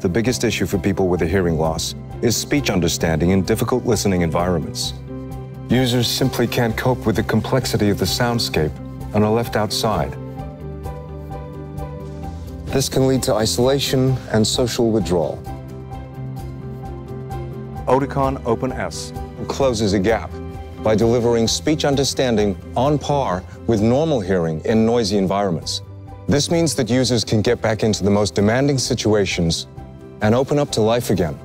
The biggest issue for people with a hearing loss is speech understanding in difficult listening environments. Users simply can't cope with the complexity of the soundscape and are left outside. This can lead to isolation and social withdrawal. Oticon Open S closes a gap by delivering speech understanding on par with normal hearing in noisy environments. This means that users can get back into the most demanding situations and open up to life again.